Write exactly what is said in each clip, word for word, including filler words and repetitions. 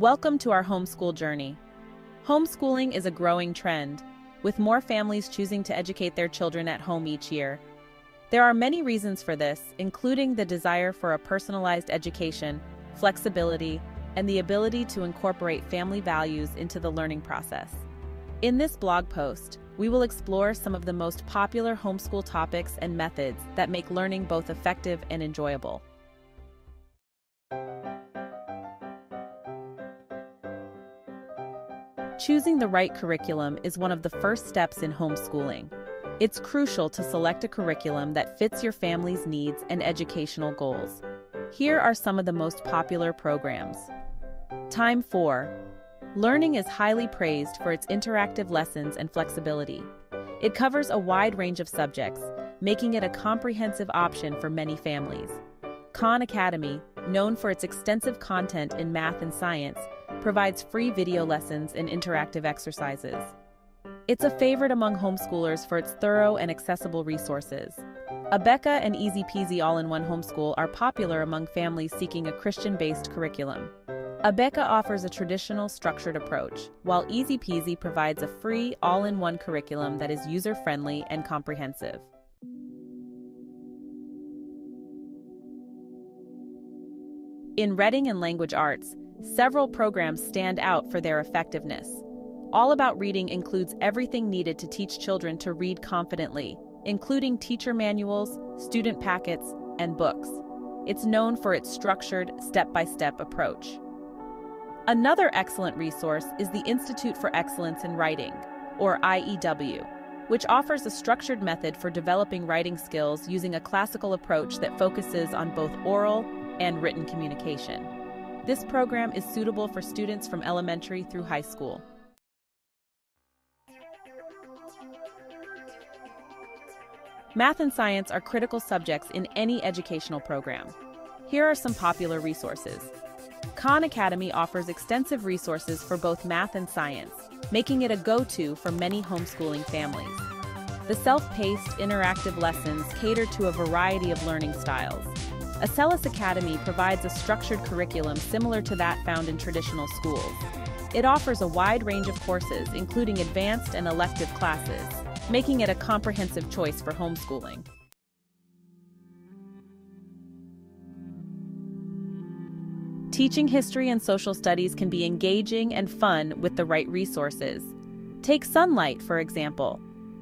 Welcome to our homeschool journey. Homeschooling is a growing trend, with more families choosing to educate their children at home each year. There are many reasons for this, including the desire for a personalized education, flexibility, and the ability to incorporate family values into the learning process. In this blog post, we will explore some of the most popular homeschool topics and methods that make learning both effective and enjoyable. Choosing the right curriculum is one of the first steps in homeschooling. It's crucial to select a curriculum that fits your family's needs and educational goals. Here are some of the most popular programs. Time four Learning is highly praised for its interactive lessons and flexibility. It covers a wide range of subjects, making it a comprehensive option for many families. Khan Academy, known for its extensive content in math and science, provides free video lessons and interactive exercises. It's a favorite among homeschoolers for its thorough and accessible resources. Abeka and Easy Peasy All-in-One Homeschool are popular among families seeking a Christian-based curriculum. Abeka offers a traditional, structured approach, while Easy Peasy provides a free, all-in-one curriculum that is user-friendly and comprehensive. In reading and language arts, several programs stand out for their effectiveness. All About Reading includes everything needed to teach children to read confidently, including teacher manuals, student packets, and books. It's known for its structured, step-by-step approach. Another excellent resource is the Institute for Excellence in Writing, or I E W, which offers a structured method for developing writing skills using a classical approach that focuses on both oral and written communication. This program is suitable for students from elementary through high school. Math and science are critical subjects in any educational program. Here are some popular resources. Khan Academy offers extensive resources for both math and science, making it a go-to for many homeschooling families. The self-paced, interactive lessons cater to a variety of learning styles. Acellus Academy provides a structured curriculum similar to that found in traditional schools. It offers a wide range of courses, including advanced and elective classes, making it a comprehensive choice for homeschooling. Teaching history and social studies can be engaging and fun with the right resources. Take Sonlight, for example.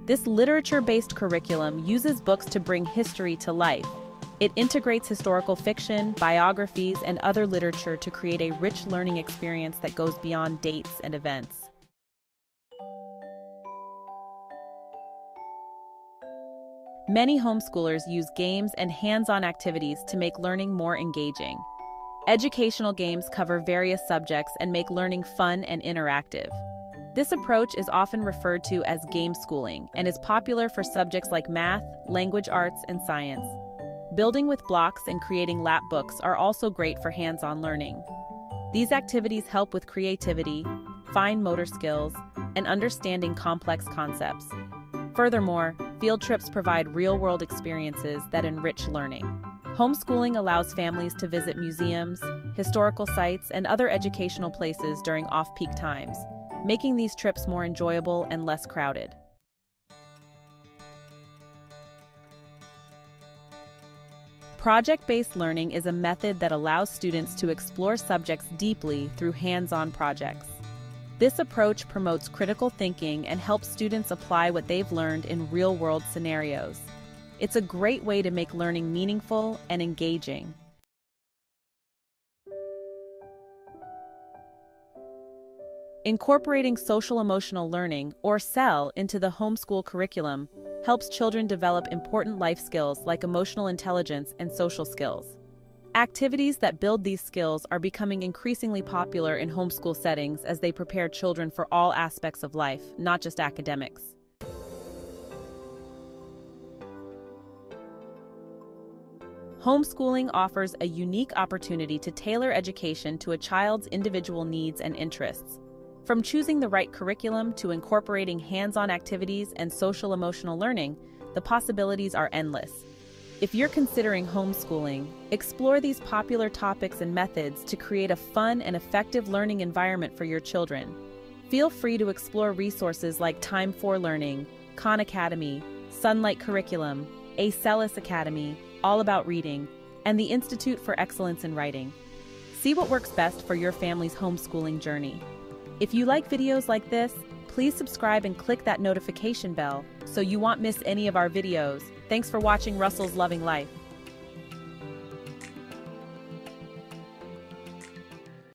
This literature-based curriculum uses books to bring history to life. It integrates historical fiction, biographies, and other literature to create a rich learning experience that goes beyond dates and events. Many homeschoolers use games and hands-on activities to make learning more engaging. Educational games cover various subjects and make learning fun and interactive. This approach is often referred to as game schooling and is popular for subjects like math, language arts, and science. Building with blocks and creating lap books are also great for hands-on learning. These activities help with creativity, fine motor skills, and understanding complex concepts. Furthermore, field trips provide real-world experiences that enrich learning. Homeschooling allows families to visit museums, historical sites, and other educational places during off-peak times, making these trips more enjoyable and less crowded. Project-based learning is a method that allows students to explore subjects deeply through hands-on projects. This approach promotes critical thinking and helps students apply what they've learned in real-world scenarios. It's a great way to make learning meaningful and engaging. Incorporating social-emotional learning, or S E L, into the homeschool curriculum helps children develop important life skills like emotional intelligence and social skills. Activities that build these skills are becoming increasingly popular in homeschool settings as they prepare children for all aspects of life, not just academics. Homeschooling offers a unique opportunity to tailor education to a child's individual needs and interests. From choosing the right curriculum to incorporating hands-on activities and social-emotional learning, the possibilities are endless. If you're considering homeschooling, explore these popular topics and methods to create a fun and effective learning environment for your children. Feel free to explore resources like Time four Learning, Khan Academy, Sonlight Curriculum, Acellus Academy, All About Reading, and the Institute for Excellence in Writing. See what works best for your family's homeschooling journey. If you like videos like this, please subscribe and click that notification bell so you won't miss any of our videos. Thanks for watching Russell's Loving Life.